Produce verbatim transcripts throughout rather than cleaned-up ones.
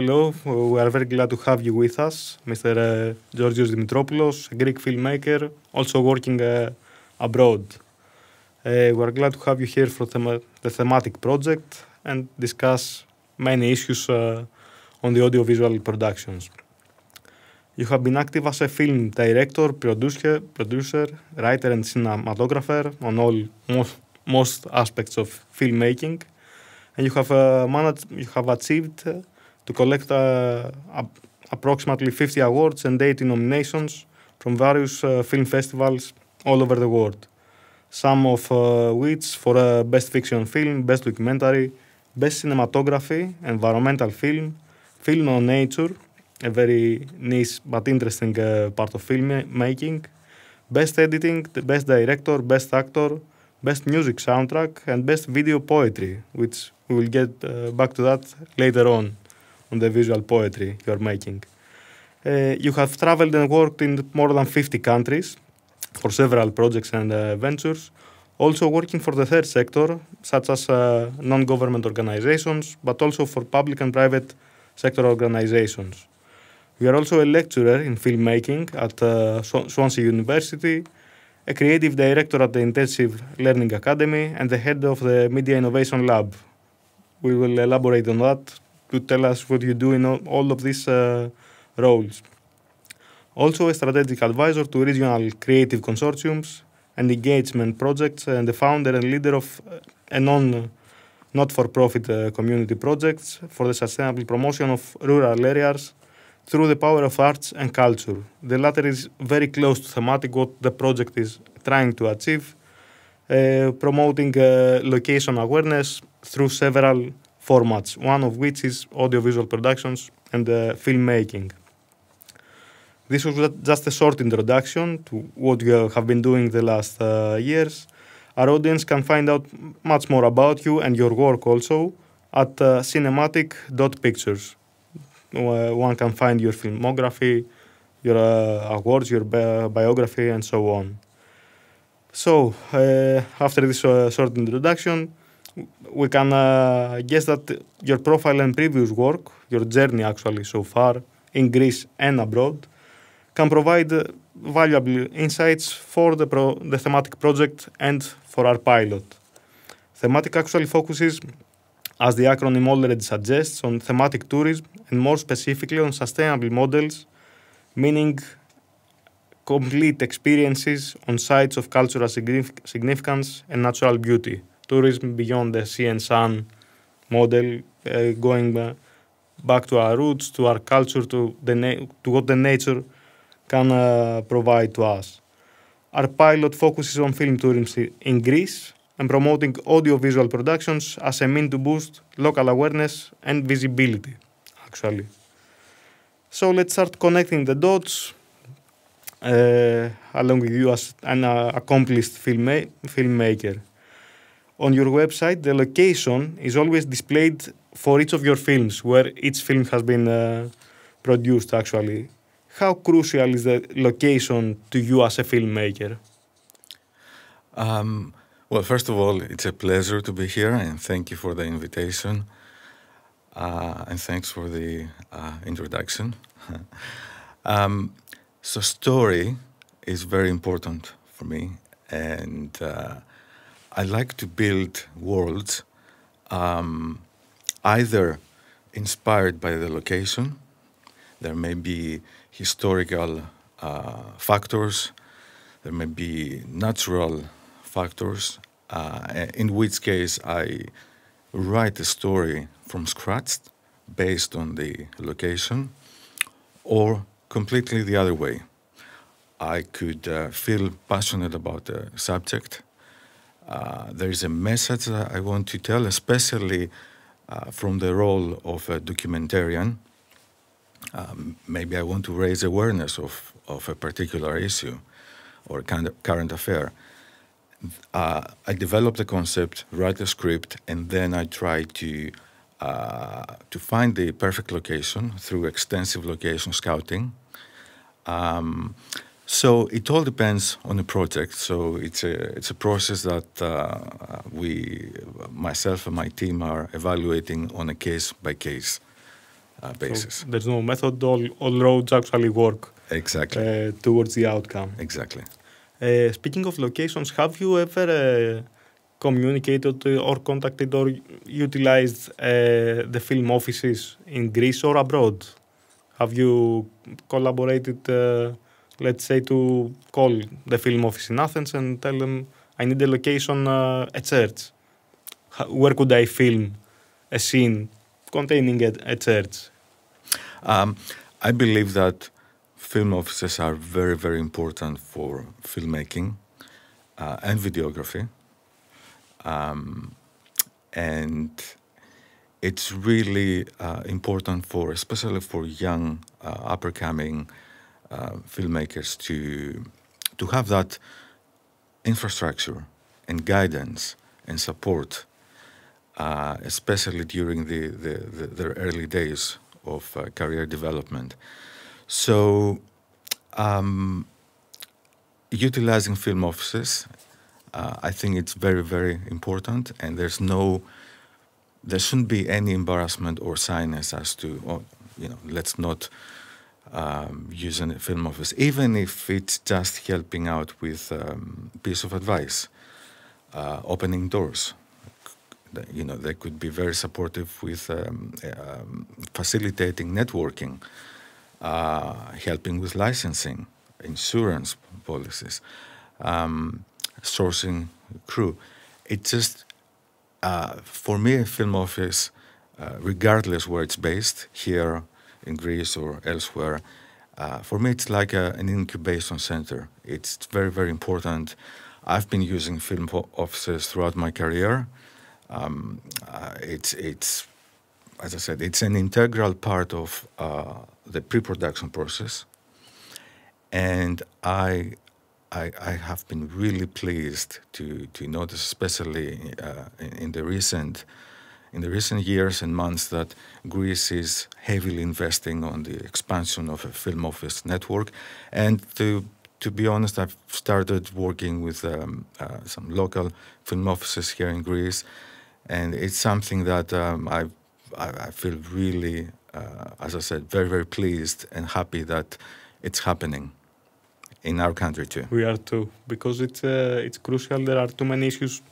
Hello, we are very glad to have you with us, Mister Georgios Dimitropoulos, a Greek filmmaker, also working uh, abroad. Uh, we are glad to have you here for the, the Thematic project and discuss many issues uh, on the audiovisual productions. You have been active as a film director, producer, producer, writer and cinematographer on all most, most aspects of filmmaking, and you have uh, managed, you have achieved uh, to collect uh, approximately fifty awards and eighty nominations from various uh, film festivals all over the world, some of uh, which for uh, Best Fiction Film, Best Documentary, Best Cinematography, Environmental Film, Film on Nature, a very niche but interesting uh, part of filmmaking, Best Editing, the Best Director, Best Actor, Best Music Soundtrack, and Best Video Poetry, which we will get uh, back to that later on. On the visual poetry you're making. Uh, you have traveled and worked in more than fifty countries for several projects and uh, ventures, also working for the third sector, such as uh, non-government organizations, but also for public and private sector organizations. You are also a lecturer in filmmaking at uh, Swansea University, a creative director at the Intensive Learning Academy, and the head of the Media Innovation Lab. We will elaborate on that to tell us what you do in all of these uh, roles. Also a strategic advisor to regional creative consortiums and engagement projects, and the founder and leader of a non, not-for-profit uh, community projects for the sustainable promotion of rural areas through the power of arts and culture. The latter is very close to Thematic, what the project is trying to achieve, uh, promoting uh, location awareness through several formats, one of which is audiovisual productions and uh, filmmaking. This was just a short introduction to what we have been doing the last uh, years. Our audience can find out much more about you and your work also at uh, cinematic dot pictures. Uh, one can find your filmography, your uh, awards, your bi biography, and so on. So, uh, after this uh, short introduction, we can uh, guess that your profile and previous work, your journey actually so far, in Greece and abroad, can provide uh, valuable insights for the, pro the Thematic project and for our pilot. Thematic actually focuses, as the acronym already suggests, on thematic tourism and more specifically on sustainable models, meaning complete experiences on sites of cultural signific significance and natural beauty. Tourism beyond the sea and sun model, uh, going uh, back to our roots, to our culture, to, the to what the nature can uh, provide to us. Our pilot focuses on film tourism in Greece and promoting audiovisual productions as a means to boost local awareness and visibility, actually. So let's start connecting the dots uh, along with you as an uh, accomplished filmma filmmaker. On your website, the location is always displayed for each of your films, where each film has been uh, produced, actually. How crucial is the location to you as a filmmaker? Um, well, first of all, it's a pleasure to be here, and thank you for the invitation. Uh, and thanks for the uh, introduction. um, so story is very important for me, and Uh, I like to build worlds um, either inspired by the location. There may be historical uh, factors, there may be natural factors, uh, in which case I write a story from scratch based on the location, or completely the other way. I could uh, feel passionate about a subject. Uh, there is a message that I want to tell, especially uh, from the role of a documentarian. Um, maybe I want to raise awareness of, of a particular issue or kind of current affair. Uh, I develop the concept, write the script, and then I try to, uh, to find the perfect location through extensive location scouting. Um, So it all depends on the project. So it's a it's a process that uh, we, myself and my team, are evaluating on a case by case uh, basis. So there's no method. All, all roads actually work exactly uh, towards the outcome. Exactly. Uh, speaking of locations, have you ever uh, communicated or contacted or utilized uh, the film offices in Greece or abroad? Have you collaborated, uh, let's say, to call the film office in Athens and tell them, I need a location, uh, a church. Where could I film a scene containing a, a church? Um, I believe that film offices are very, very important for filmmaking uh, and videography. Um, and it's really uh, important for, especially for young, uh, up-and-coming uh, filmmakers to, to have that infrastructure and guidance and support, uh, especially during the, the, the, the early days of uh, career development. So um, utilizing film offices, uh, I think it's very, very important, and there's no, there shouldn't be any embarrassment or shyness as to, oh, you know, let's not um, use a film office, even if it's just helping out with a um, piece of advice, uh, opening doors. You know, they could be very supportive with um, um, facilitating networking, Uh, helping with licensing, insurance policies, um, sourcing crew. It just, uh, for me, a film office, uh, regardless where it's based, here in Greece or elsewhere, uh, for me it's like a, an incubation center. It's very, very important. I've been using film offices throughout my career. Um, uh, it's, it's, as I said, it's an integral part of uh, the pre-production process, and I, I, I have been really pleased to to notice, especially uh, in, in the recent, in the recent years and months, that Greece is heavily investing on the expansion of a film office network. And to to be honest, I've started working with um, uh, some local film offices here in Greece, and it's something that um, I, I I feel really, Uh, as I said, very, very pleased and happy that it's happening in our country too. We are too, because it's, uh, it's crucial. There are too many issues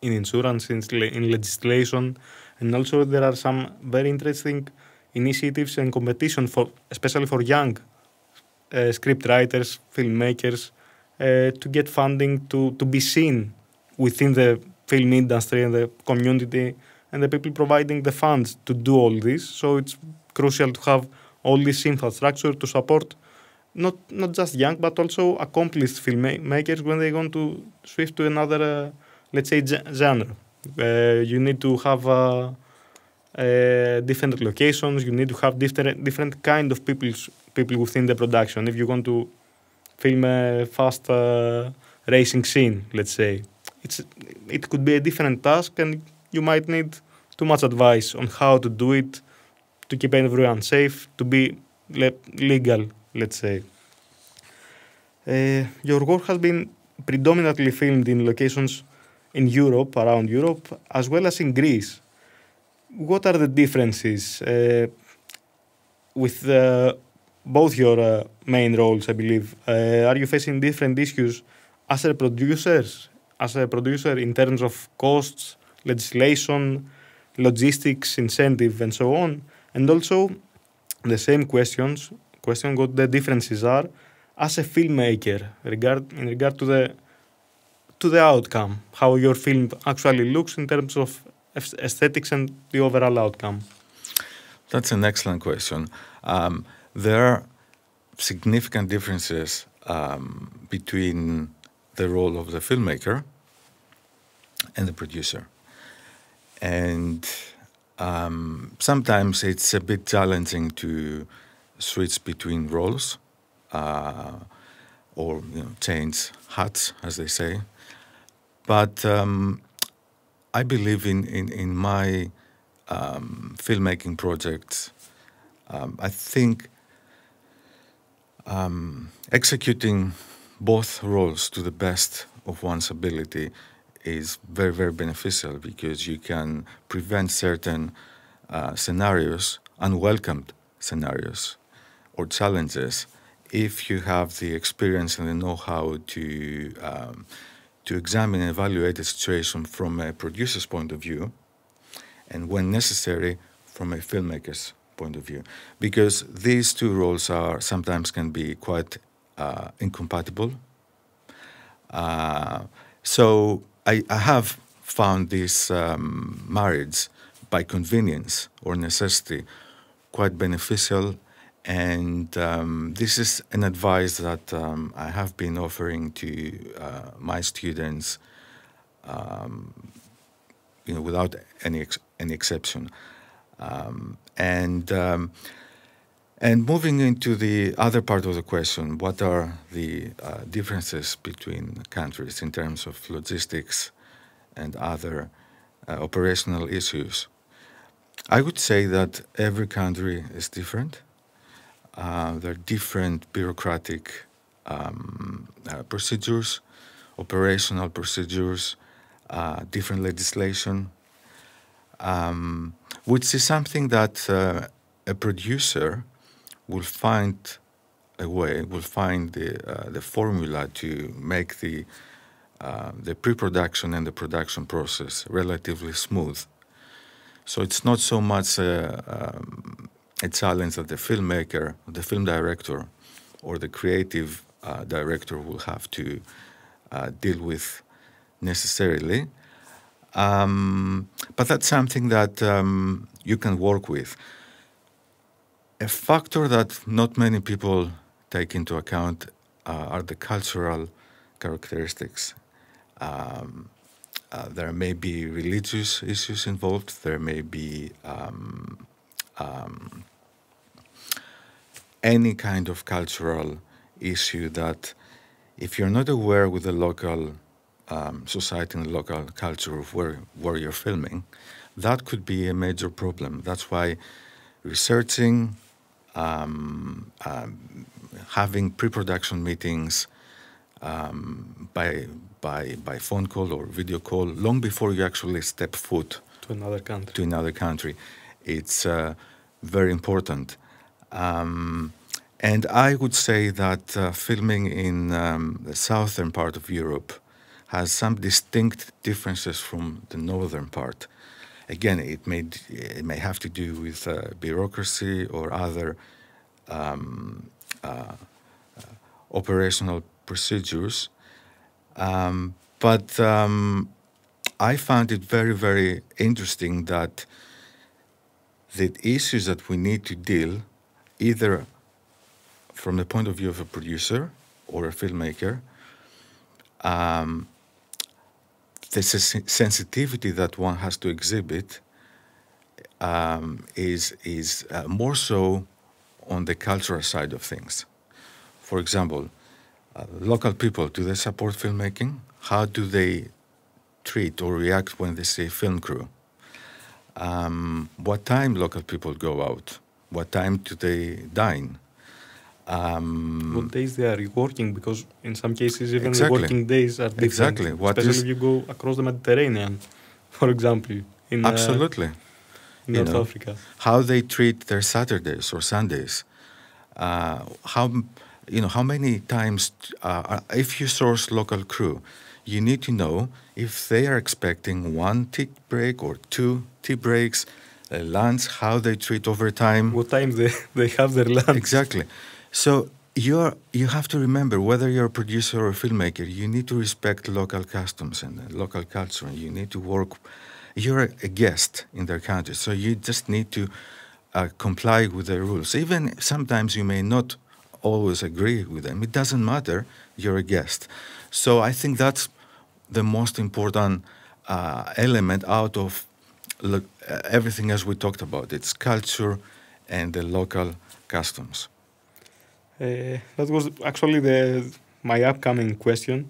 in insurance, in, in legislation, and also there are some very interesting initiatives and competition, for, especially for young uh, script writers, filmmakers, uh, to get funding, to, to be seen within the film industry and the community, and the people providing the funds to do all this. So it's crucial to have all this infrastructure to support not, not just young, but also accomplished filmmakers when they want to shift to another, uh, let's say, genre. Uh, you need to have uh, uh, different locations. You need to have different, different kind of people's, people within the production. If you want to film a fast uh, racing scene, let's say, it's, it could be a different task, and you might need too much advice on how to do it, to keep everyone safe, to be le legal, let's say. Uh, your work has been predominantly filmed in locations in Europe, around Europe, as well as in Greece. What are the differences uh, with uh, both your uh, main roles, I believe? Uh, are you facing different issues as a producer, as a producer in terms of costs, legislation, logistics, incentive, and so on? And also, the same questions, question what the differences are as a filmmaker regard, in regard to the, to the outcome, how your film actually looks in terms of aesthetics and the overall outcome. That's an excellent question. Um, there are significant differences um, between the role of the filmmaker and the producer. And um, sometimes it's a bit challenging to switch between roles uh, or, you know, change hats, as they say. But um, I believe in, in, in my um, filmmaking projects, um, I think um, executing both roles to the best of one's ability is very, very beneficial, because you can prevent certain uh, scenarios unwelcomed scenarios or challenges if you have the experience and the know-how to, um, to examine and evaluate the situation from a producer's point of view and, when necessary, from a filmmaker's point of view. Because these two roles are sometimes can be quite uh, incompatible. Uh, so I, I have found this um, marriage by convenience or necessity quite beneficial. And um, this is an advice that um, I have been offering to uh, my students, um, you know, without any ex any exception. Um, and um, and moving into the other part of the question, what are the uh, differences between countries in terms of logistics and other uh, operational issues? I would say that every country is different. Uh, there are different bureaucratic um, uh, procedures, operational procedures, uh, different legislation, um, which is something that uh, a producer will find a way, will find the, uh, the formula to make the, uh, the pre-production and the production process relatively smooth. So it's not so much a, um, a challenge that the filmmaker, the film director, or the creative uh, director will have to uh, deal with necessarily. Um, but that's something that um, you can work with. A factor that not many people take into account uh, are the cultural characteristics. Um, uh, there may be religious issues involved. There may be um, um, any kind of cultural issue that, if you're not aware with the local Um, society and local culture of where, where you're filming, that could be a major problem. That's why researching, um, um, having pre-production meetings um, by, by, by phone call or video call long before you actually step foot to another country, to another country. It's uh, very important. Um, and I would say that uh, filming in um, the southern part of Europe has some distinct differences from the northern part. Again, it may, it may have to do with uh, bureaucracy or other um, uh, operational procedures. Um, but um, I found it very, very interesting that the issues that we need to deal, either from the point of view of a producer or a filmmaker, um, the sensitivity that one has to exhibit um, is, is uh, more so on the cultural side of things. For example, uh, local people, do they support filmmaking? How do they treat or react when they see a film crew? Um, what time local people go out? What time do they dine? Um, what days they are working, because in some cases even exactly. the working days are different. Exactly. What Especially is, if you go across the Mediterranean, for example, in, absolutely. Uh, in North know, Africa. How they treat their Saturdays or Sundays. Uh, how, you know, how many times, uh, if you source local crew, you need to know if they are expecting one tea break or two tea breaks, uh, lunch, how they treat overtime. What time they, they have their lunch. Exactly. So you're, you have to remember, whether you're a producer or a filmmaker, you need to respect local customs and local culture, and you need to work. You're a guest in their country, so you just need to uh, comply with the rules. Even sometimes you may not always agree with them. It doesn't matter. You're a guest. So I think that's the most important uh, element out of look, uh, everything else we talked about. It's culture and the local customs. Uh, that was actually the my upcoming question.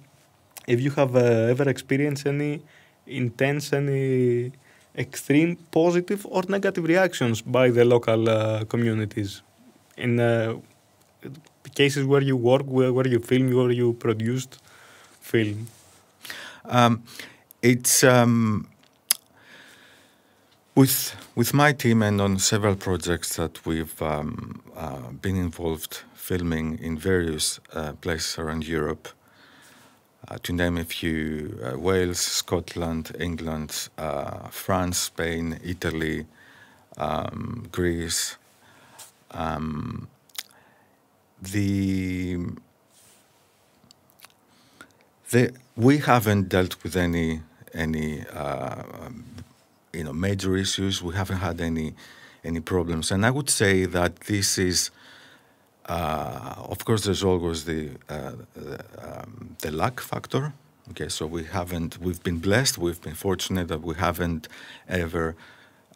If you have uh, ever experienced any intense, any extreme positive or negative reactions by the local uh, communities in uh, cases where you work, where, where you film, where you produced film? Um, it's um, With, with my team and on several projects that we've um, uh, been involved filming in various uh, places around Europe, uh, to name a few, uh, Wales, Scotland, England, uh, France, Spain, Italy, um, Greece. Um, the, the, we haven't dealt with any, any uh, you know, major issues. We haven't had any, any problems. And I would say that this is, uh, of course, there's always the, uh, the, um, the luck factor. Okay, so we haven't, we've been blessed, we've been fortunate that we haven't ever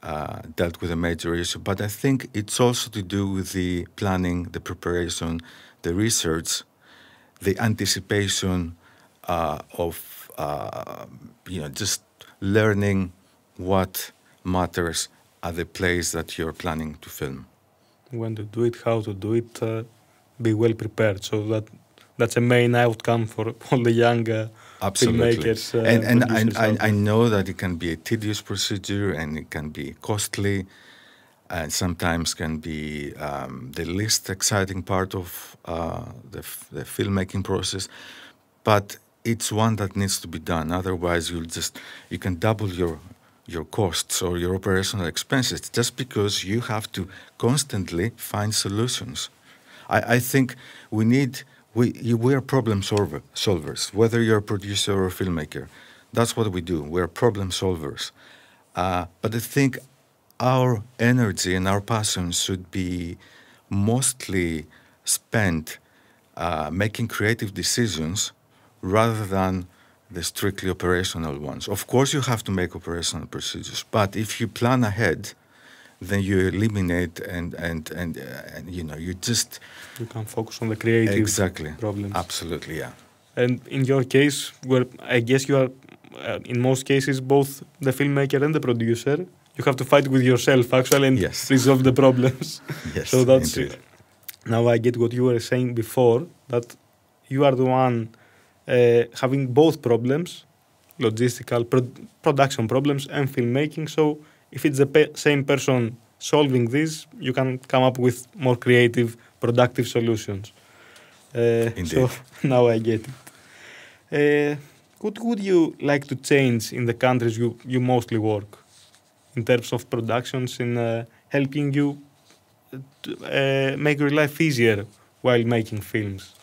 Uh, dealt with a major issue, but I think it's also to do with the planning, the preparation, the research, the anticipation uh, of, uh, you know, just learning what matters at the place that you're planning to film. When to do it, how to do it, uh, be well prepared. So that that's a main outcome for all the young uh, Absolutely. Uh, and and I, I, I know that it can be a tedious procedure and it can be costly and sometimes can be um, the least exciting part of uh, the, the filmmaking process, but it's one that needs to be done. Otherwise, you'll just, you can double your, your costs or your operational expenses just because you have to constantly find solutions. I, I think we need... We, you, we are problem solver, solvers, whether you're a producer or a filmmaker. That's what we do. We're problem solvers. Uh, but I think our energy and our passion should be mostly spent uh, making creative decisions rather than the strictly operational ones. Of course, you have to make operational procedures, but if you plan ahead, then you eliminate and, and, and, uh, and, you know, you just... You can focus on the creative exactly. problems. Absolutely, yeah. And in your case, where I guess you are, uh, in most cases, both the filmmaker and the producer, you have to fight with yourself, actually, and yes. resolve the problems. Yes, so that's indeed. Now I get what you were saying before, that you are the one uh, having both problems, logistical, pro production problems, and filmmaking, so... If it's the pe same person solving this, you can come up with more creative, productive solutions. Uh, Indeed. So now I get it. Uh, what would you like to change in the countries you, you mostly work in terms of productions, in uh, helping you to, uh, make your life easier while making films?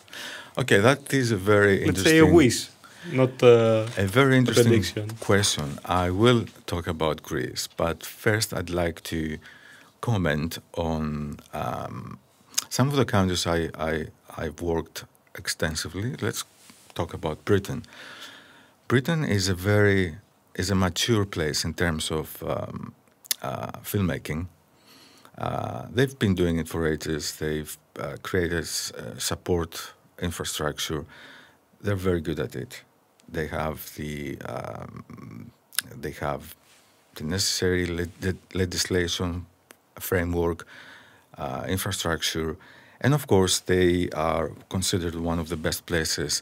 Okay, that is a very interesting... Let's say a wish. Not uh, a very interesting prediction. question. I will talk about Greece, but first I'd like to comment on um, some of the countries I, I, I've worked extensively. Let's talk about Britain. Britain is a very is a mature place in terms of um, uh, filmmaking. Uh, they've been doing it for ages. They've uh, created uh, support infrastructure. They're very good at it. They have the um, they have the necessary le the legislation, framework, uh, infrastructure, and of course they are considered one of the best places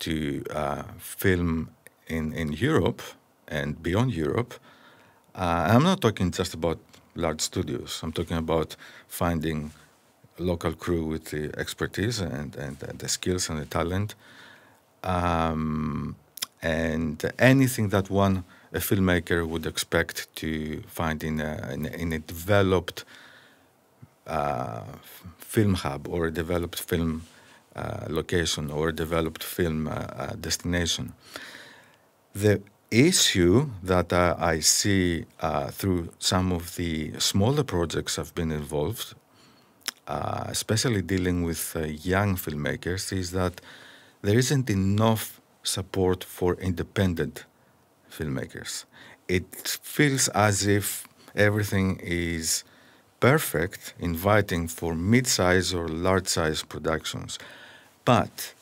to uh, film in in Europe and beyond Europe. Uh, and I'm not talking just about large studios. I'm talking about finding a local crew with the expertise and and, and the skills and the talent. Um, and anything that one a filmmaker would expect to find in a, in a, in a developed uh, film hub or a developed film uh, location or a developed film uh, uh, destination. The issue that uh, I see uh, through some of the smaller projects I've been involved, uh, especially dealing with uh, young filmmakers, is that there isn't enough support for independent filmmakers. It feels as if everything is perfect, inviting for mid-size or large-size productions. But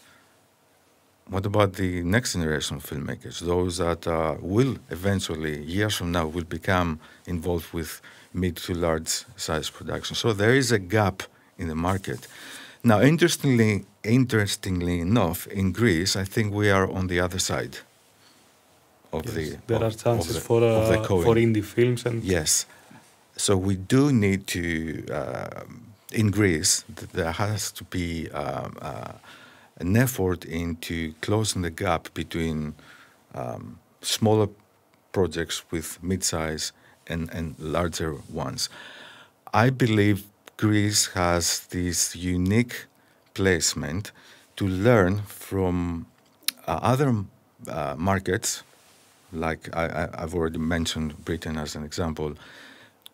what about the next generation of filmmakers, those that uh, will eventually, years from now, will become involved with mid to large-size productions? So there is a gap in the market. Now, interestingly, interestingly enough, in Greece, I think we are on the other side of yes, the there of, are chances the, for uh, for indie films and yes. So we do need to uh, in Greece. There has to be um, uh, an effort into closing the gap between um, smaller projects with mid-size and and larger ones. I believe Greece has this unique placement to learn from uh, other uh, markets, like I, I, I've already mentioned Britain as an example,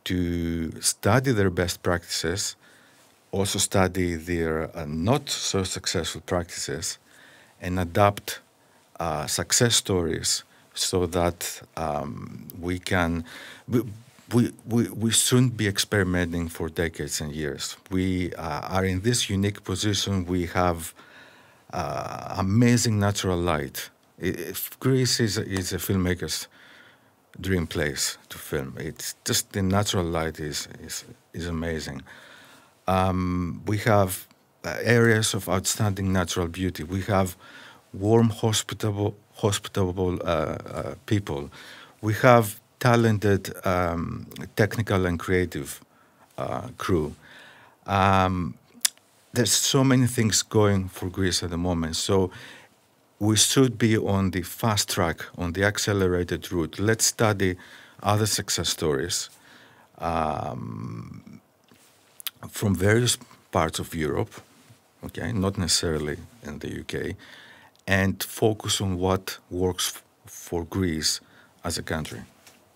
to study their best practices, also study their uh, not so successful practices, and adapt uh, success stories so that um, we can, we, we, we, we shouldn't be experimenting for decades and years. We uh, are in this unique position. We have uh, amazing natural light. If Greece is, is a filmmaker's dream place to film. It's just the natural light is, is, is amazing. Um, we have areas of outstanding natural beauty. We have warm, hospitable, hospitable uh, uh, people. We have talented um, technical and creative uh, crew. Um, there's so many things going for Greece at the moment. So we should be on the fast track, on the accelerated route. Let's study other success stories um, from various parts of Europe, okay, not necessarily in the U K, and focus on what works f for Greece as a country.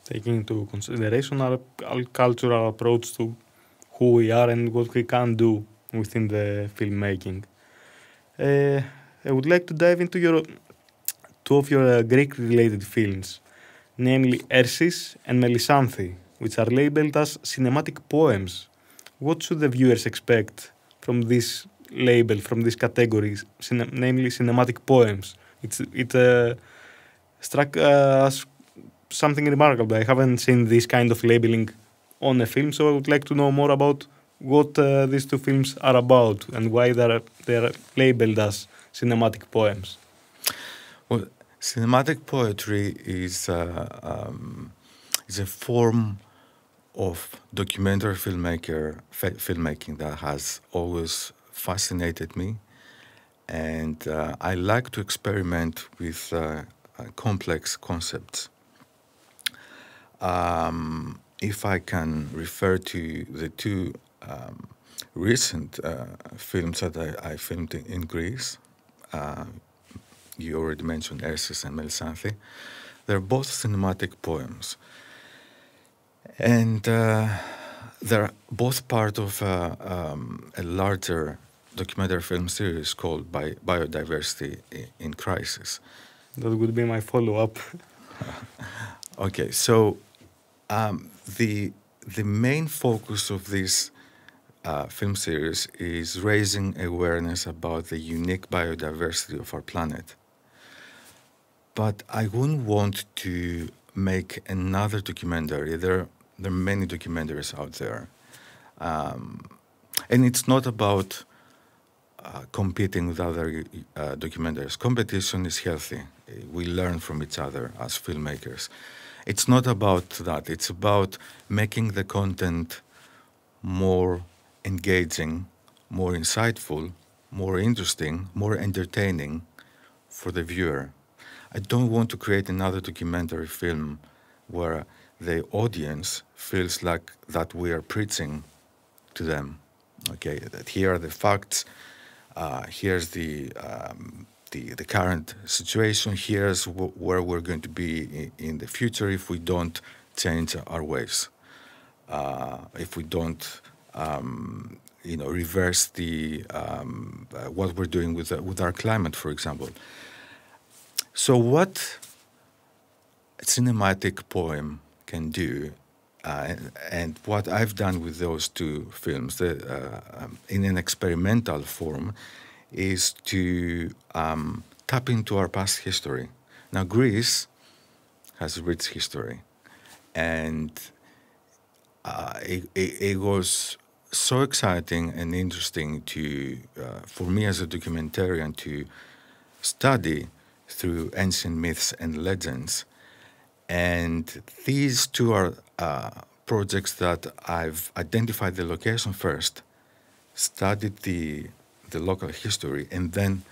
Taking into consideration our, our cultural approach to who we are and what we can do within the filmmaking. Uh, I would like to dive into your two of your uh, Greek-related films, namely Ersis and Melissanthi, which are labeled as cinematic poems. What should the viewers expect from this label, from this category, cine namely cinematic poems? It's, it uh, struck uh, as something remarkable. I haven't seen this kind of labeling on a film, so I would like to know more about what uh, these two films are about and why they're, they're labeled as cinematic poems. Well, cinematic poetry is uh, um, is a form of documentary filmmaker filmmaking that has always fascinated me, and uh, I like to experiment with uh, complex concepts. Um, if I can refer to the two um, recent uh, films that I, I filmed in, in Greece. Uh, you already mentioned Ersis and Melissanthi. They're both cinematic poems. And uh, they're both part of uh, um, a larger documentary film series called Bi Biodiversity in Crisis. That would be my follow-up. Okay, so um, the, the main focus of this Uh, film series is raising awareness about the unique biodiversity of our planet. But I wouldn't want to make another documentary. There, there are many documentaries out there. Um, and it's not about uh, competing with other uh, documentaries. Competition is healthy. We learn from each other as filmmakers. It's not about that. It's about making the content more engaging, more insightful, more interesting, more entertaining for the viewer. I don't want to create another documentary film where the audience feels like that we are preaching to them. Okay, that here are the facts, uh, here's the, um, the, the current situation, here's w where we're going to be in, in the future if we don't change our ways, uh, if we don't Um, you know, reverse the um, uh, what we're doing with uh, with our climate, for example. So, what a cinematic poem can do, uh, and, and what I've done with those two films, the, uh, um, in an experimental form, is to um, tap into our past history. Now, Greece has a rich history, and uh, it, it, it was so exciting and interesting to, uh, for me as a documentarian, to study through ancient myths and legends And these two are uh, projects that I've identified the location first, studied the, the local history, and then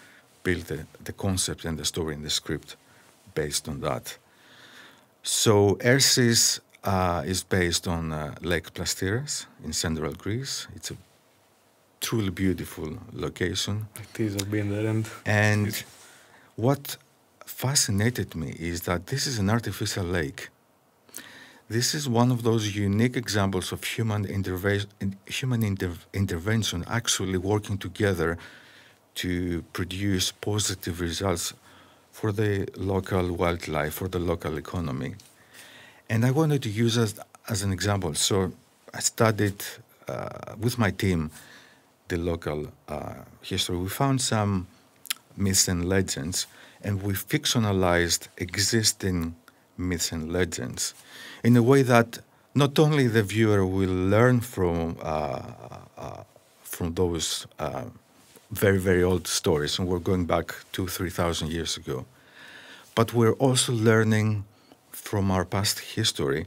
built the, the concept and the story and the script based on that. So Ersis uh, is based on uh, Lake Plastiras in central Greece. It's a truly beautiful location. It is. I've been there. And, and what fascinated me is that this is an artificial lake. This is one of those unique examples of human, interve human inter intervention actually working together to produce positive results for the local wildlife, for the local economy. And I wanted to use as, as an example. So I studied uh, with my team the local uh, history. We found some myths and legends, and we fictionalized existing myths and legends in a way that not only the viewer will learn from, uh, uh, from those uh, very, very old stories, and we're going back two, three thousand years ago, but we're also learning from our past history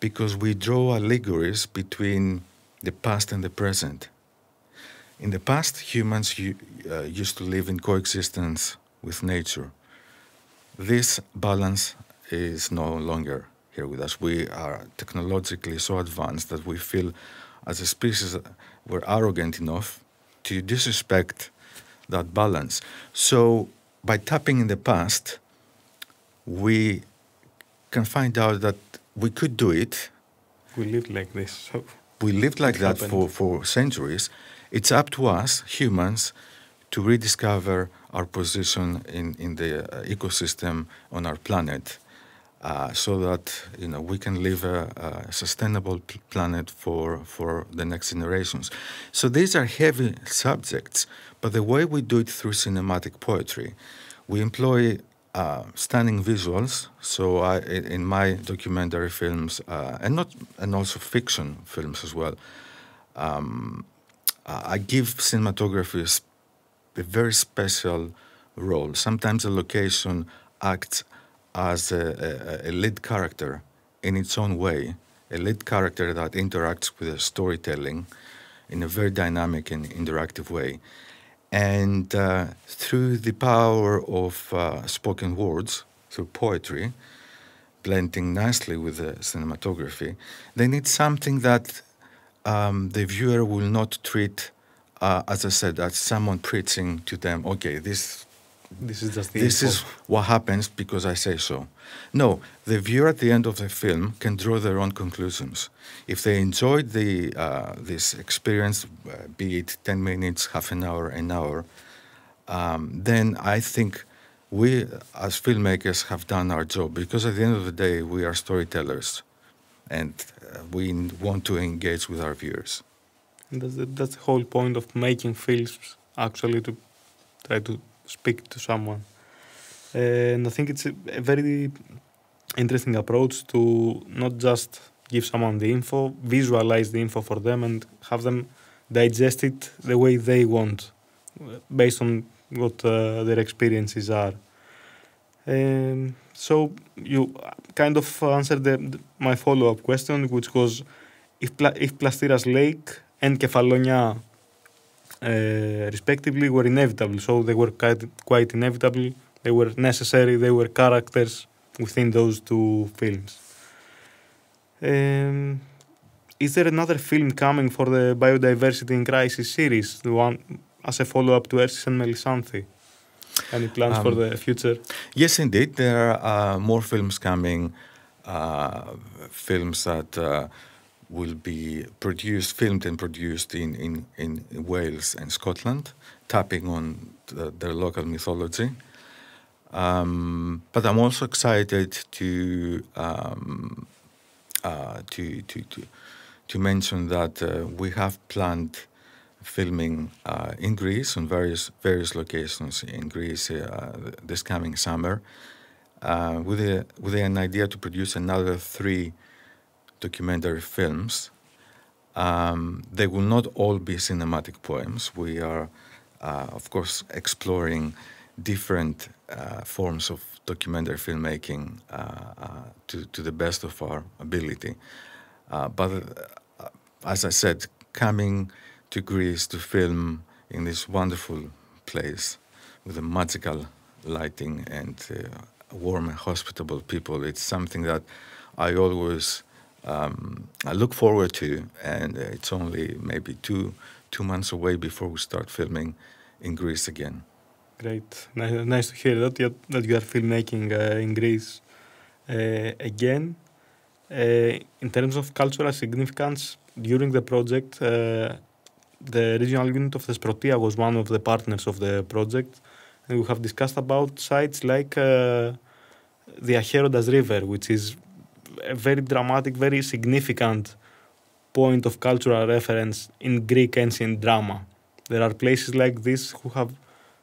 because we draw allegories between the past and the present. In the past, humans uh, used to live in coexistence with nature. This balance is no longer here with us. We are technologically so advanced that we feel as a species we're arrogant enough to disrespect that balance. So by tapping in the past, we can find out that we could do it. We lived like this. So we lived like that for, for centuries. It's up to us, humans, to rediscover our position in, in the ecosystem on our planet. Uh, so that you know we can live a, a sustainable planet for for the next generations. So these are heavy subjects, but the way we do it through cinematic poetry, we employ uh, stunning visuals. So I, in my documentary films, uh, and not and also fiction films as well, um, I give cinematography a very special role. Sometimes a location acts as a, a, a lead character in its own way, a lead character that interacts with the storytelling in a very dynamic and interactive way. And uh, through the power of uh, spoken words, through poetry, blending nicely with the cinematography, they need something that um, the viewer will not treat, uh, as I said, as someone preaching to them, okay, this This is just the This impulse. is what happens because I say so. No, the viewer at the end of the film can draw their own conclusions. If they enjoyed the, uh, this experience, uh, be it ten minutes, half an hour, an hour, um, then I think we as filmmakers have done our job, because at the end of the day, we are storytellers and uh, we want to engage with our viewers. And that's the, that's the whole point of making films, actually, to try to speak to someone. Uh, and I think it's a, a very interesting approach to not just give someone the info, visualize the info for them and have them digest it the way they want, based on what uh, their experiences are. Um, so you kind of answered the, the, my follow-up question, which was if, Pla if Plastiras Lake and Kefalonia Uh, respectively were inevitable, so they were quite, quite inevitable, they were necessary, they were characters within those two films. Um, is there another film coming for the Biodiversity in Crisis series, the one as a follow-up to Ersis and Melissanthi? Any plans um, for the future? Yes, indeed, there are uh, more films coming, uh, films that uh, will be produced, filmed and produced in, in, in Wales and Scotland, tapping on the, their local mythology. Um, but I'm also excited to, um, uh, to, to, to, to mention that uh, we have planned filming uh, in Greece, on various, various locations in Greece uh, this coming summer, uh, with, a, with an idea to produce another three documentary films. Um, they will not all be cinematic poems. We are, uh, of course, exploring different uh, forms of documentary filmmaking uh, uh, to, to the best of our ability. Uh, but uh, as I said, coming to Greece to film in this wonderful place with a magical lighting and uh, warm and hospitable people, it's something that I always um, I look forward to, and it's only maybe two two months away before we start filming in Greece again. Great, nice to hear that you, that you are filmmaking uh, in Greece uh, again. Uh, in terms of cultural significance, during the project, uh, the regional unit of Thesprotia was one of the partners of the project, and we have discussed about sites like uh, the Acheloos River, which is a very dramatic, very significant point of cultural reference in Greek ancient drama. There are places like this who have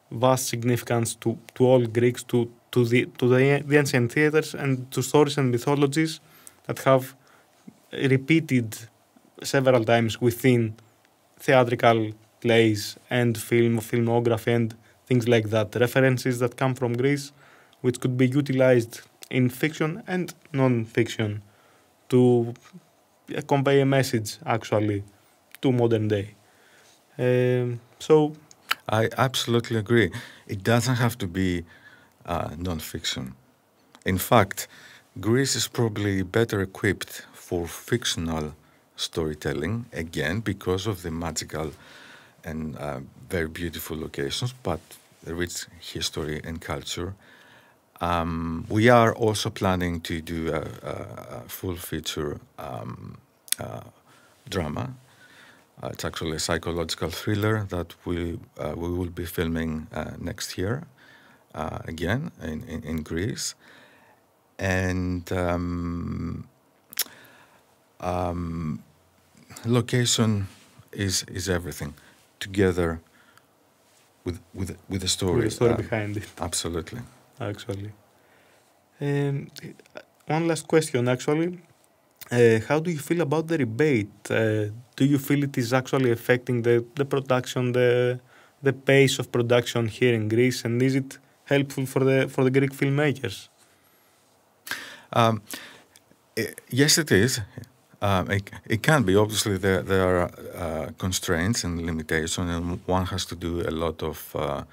vast significance to, to all Greeks, to, to, the, to the, the ancient theaters and to stories and mythologies that have repeated several times within theatrical plays and film, filmography and things like that. References that come from Greece, which could be utilized in fiction and non-fiction to convey a message, actually, to modern day. Um, so... I absolutely agree. It doesn't have to be uh, non-fiction. In fact, Greece is probably better equipped for fictional storytelling, again, because of the magical and uh, very beautiful locations, but the rich history and culture. Um, we are also planning to do a, a, a full-feature um, uh, drama. Uh, it's actually a psychological thriller that we, uh, we will be filming uh, next year, uh, again, in, in, in Greece. And um, um, location is, is everything, together with, with, with the story. With the story uh, behind it. Absolutely. Actually. Um, one last question, actually. Uh, how do you feel about the rebate? Uh, do you feel it is actually affecting the, the production, the, the pace of production here in Greece? And is it helpful for the, for the Greek filmmakers? Um, it, yes, it is. Um, it, it can be. Obviously, there, there are uh, constraints and limitations, and one has to do a lot of uh,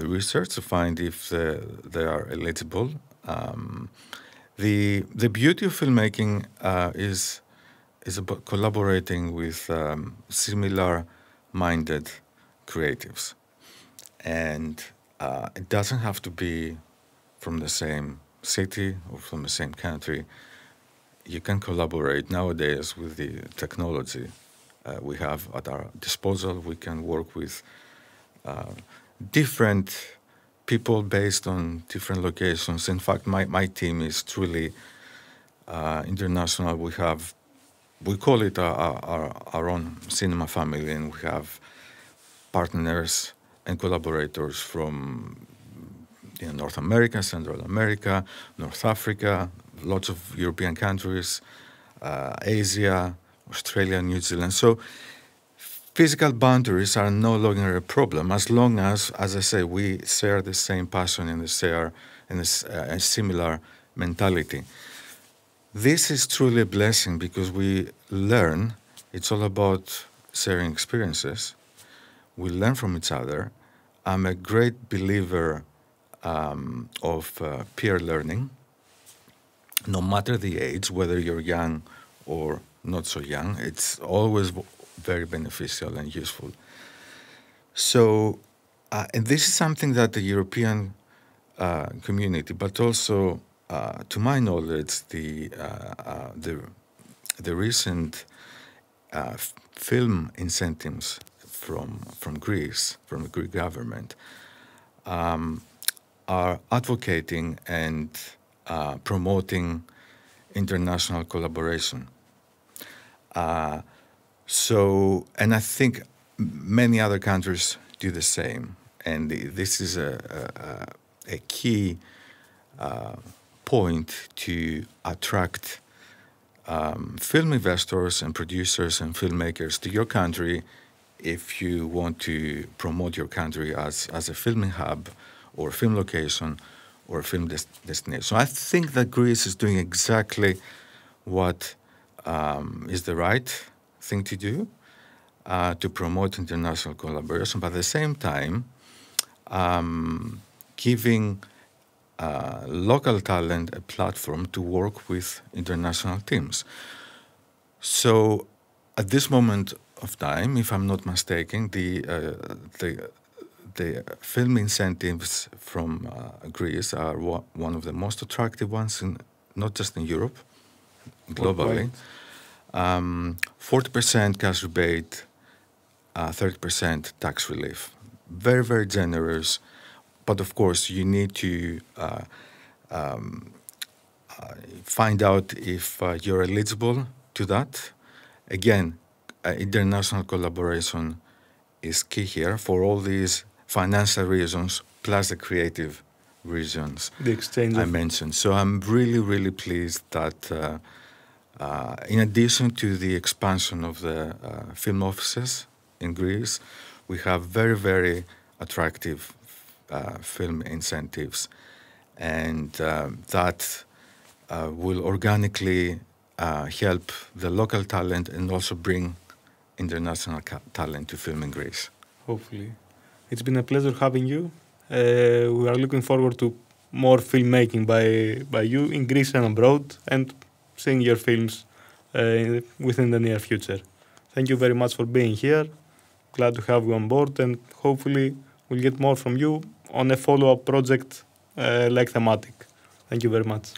research to find if uh, they are eligible. Um, the the beauty of filmmaking uh, is is about collaborating with um, similar-minded creatives, and uh, it doesn't have to be from the same city or from the same country. You can collaborate nowadays with the technology uh, we have at our disposal. We can work with uh, different people based on different locations. In fact, my, my team is truly uh, international. We have, we call it our, our, our own cinema family, and we have partners and collaborators from in North America, Central America, North Africa, lots of European countries, uh, Asia, Australia, New Zealand. So physical boundaries are no longer a problem as long as, as I say, we share the same passion and the share and a uh, similar mentality. This is truly a blessing because we learn. It's all about sharing experiences. We learn from each other. I'm a great believer Um, of uh, peer learning, no matter the age, whether you're young or not so young. It's always very beneficial and useful. So, uh, and this is something that the European uh, community, but also, uh, to my knowledge, the uh, uh, the, the recent uh, film incentives from from Greece, from the Greek government, Um, are advocating and uh, promoting international collaboration. Uh, so, and I think many other countries do the same. And this is a, a, a key uh, point to attract um, film investors and producers and filmmakers to your country if you want to promote your country as, as a filming hub or film location or film des destination. I think that Greece is doing exactly what um, is the right thing to do uh, to promote international collaboration, but at the same time, um, giving uh, local talent a platform to work with international teams. So at this moment of time, if I'm not mistaken, the, uh, the, the film incentives from uh, Greece are one of the most attractive ones, in, not just in Europe, globally. Um, forty percent cash rebate, uh, thirty percent tax relief. Very, very generous. But of course, you need to uh, um, uh, find out if uh, you're eligible to that. Again, uh, international collaboration is key here for all these financial reasons, plus the creative reasons the exchange I mentioned. So I'm really, really pleased that uh, uh, in addition to the expansion of the uh, film offices in Greece, we have very, very attractive uh, film incentives, and uh, that uh, will organically Uh, help the local talent and also bring international talent to film in Greece. Hopefully. It's been a pleasure having you. Uh, we are looking forward to more filmmaking by, by you in Greece and abroad, and seeing your films uh, within the near future. Thank you very much for being here. Glad to have you on board, and hopefully we'll get more from you on a follow-up project uh, like Thematic. Thank you very much.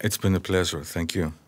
It's been a pleasure. Thank you.